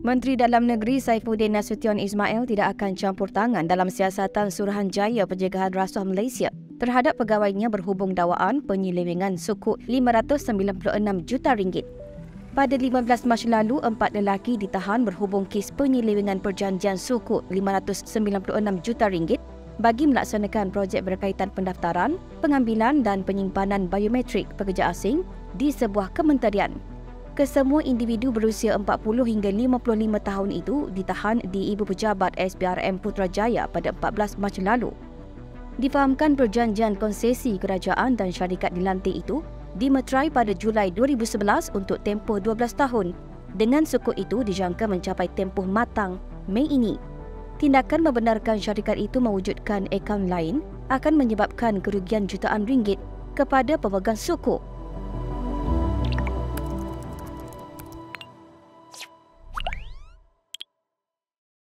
Menteri Dalam Negeri Saifuddin Nasution Ismail tidak akan campur tangan dalam siasatan Suruhanjaya Pencegahan Rasuah Malaysia terhadap pegawainya berhubung dakwaan penyelewengan sukuk RM596 juta. Pada 15 Mac lalu, 4 lelaki ditahan berhubung kes penyelewengan perjanjian sukuk RM596 juta bagi melaksanakan projek berkaitan pendaftaran, pengambilan dan penyimpanan biometrik pekerja asing di sebuah kementerian. Kesemua individu berusia 40 hingga 55 tahun itu ditahan di ibu pejabat SPRM Putrajaya pada 14 Mac lalu. Difahamkan perjanjian konsesi kerajaan dan syarikat dilantik itu dimeterai pada Julai 2011 untuk tempoh 12 tahun. Dengan sukuk itu dijangka mencapai tempoh matang Mei ini. Tindakan membenarkan syarikat itu mewujudkan akaun lain akan menyebabkan kerugian jutaan ringgit kepada pemegang sukuk.